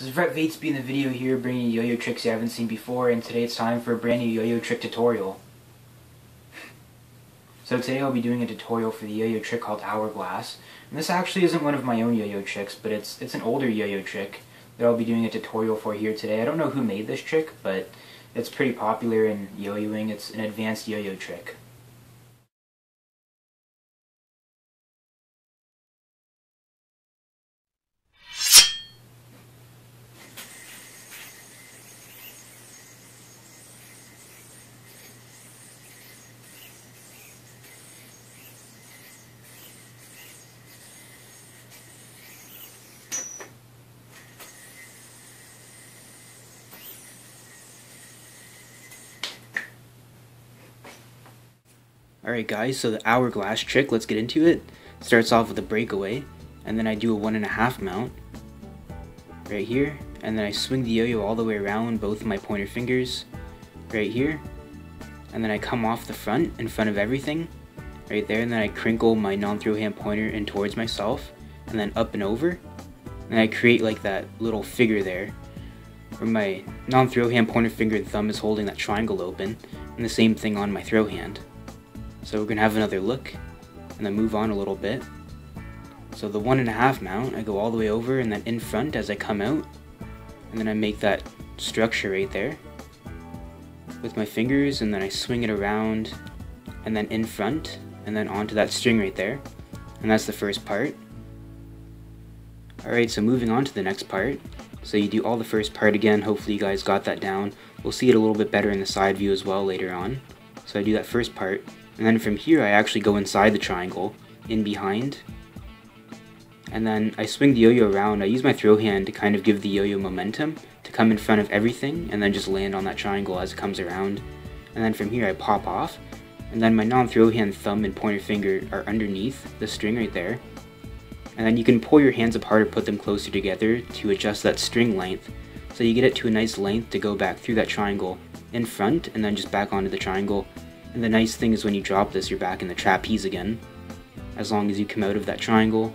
This is Vret Vatesby in the video here, bringing you yo-yo tricks you haven't seen before, and today it's time for a brand new yo-yo trick tutorial. So today I'll be doing a tutorial for the yo-yo trick called Hourglass, and this actually isn't one of my own yo-yo tricks, but it's an older yo-yo trick that I'll be doing a tutorial for here today. I don't know who made this trick, but it's pretty popular in yo-yoing. It's an advanced yo-yo trick. Alright guys, so the hourglass trick, let's get into it. Starts off with a breakaway, and then I do a 1.5 mount right here, and then I swing the yo-yo all the way around both my pointer fingers right here, and then I come off the front in front of everything right there, and then I crinkle my non-throw hand pointer in towards myself, and then up and over, and I create like that little figure there where my non-throw hand pointer finger and thumb is holding that triangle open, and the same thing on my throw hand. So we're going to have another look, and then move on a little bit. So the 1.5 mount, I go all the way over and then in front as I come out, and then I make that structure right there with my fingers, and then I swing it around, and then in front, and then onto that string right there, and that's the first part. Alright, so moving on to the next part. So you do all the first part again, hopefully you guys got that down. We'll see it a little bit better in the side view as well later on. So I do that first part, and then from here I actually go inside the triangle, in behind, and then I swing the yo-yo around. I use my throw hand to kind of give the yo-yo momentum to come in front of everything, and then just land on that triangle as it comes around, and then from here I pop off, and then my non-throw hand thumb and pointer finger are underneath the string right there, and then you can pull your hands apart or put them closer together to adjust that string length, so you get it to a nice length to go back through that triangle in front, and then just back onto the triangle. And the nice thing is when you drop this, you're back in the trapeze again, as long as you come out of that triangle.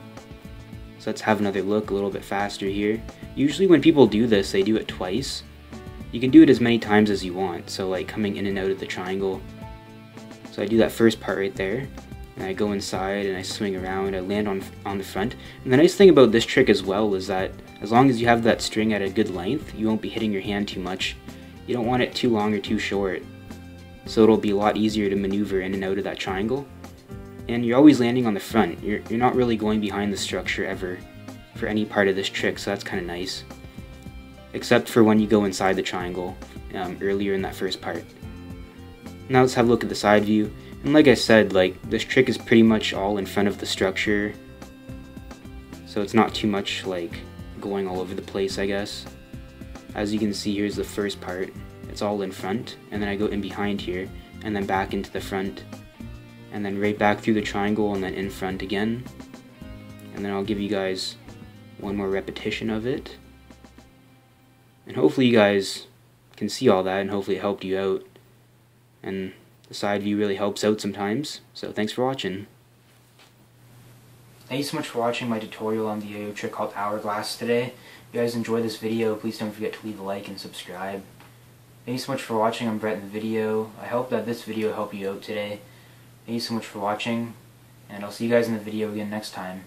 So let's have another look a little bit faster here. Usually when people do this, they do it twice. You can do it as many times as you want, so like coming in and out of the triangle. So I do that first part right there, and I go inside and I swing around, I land on the front. And the nice thing about this trick as well is that as long as you have that string at a good length, you won't be hitting your hand too much. You don't want it too long or too short. So it'll be a lot easier to maneuver in and out of that triangle. And you're always landing on the front. You're not really going behind the structure ever for any part of this trick, so that's kind of nice. Except for when you go inside the triangle earlier in that first part. Now let's have a look at the side view. And like I said, like this trick is pretty much all in front of the structure. So it's not too much like going all over the place, I guess. As you can see, here's the first part. It's all in front, and then I go in behind here, and then back into the front, and then right back through the triangle, and then in front again. And then I'll give you guys one more repetition of it. And hopefully you guys can see all that, and hopefully it helped you out. And the side view really helps out sometimes, so thanks for watching. Thank you so much for watching my tutorial on the yo-yo trick called Hourglass today. If you guys enjoyed this video, please don't forget to leave a like and subscribe. Thank you so much for watching. I'm Vret in the video. I hope that this video helped you out today. Thank you so much for watching, and I'll see you guys in the video again next time.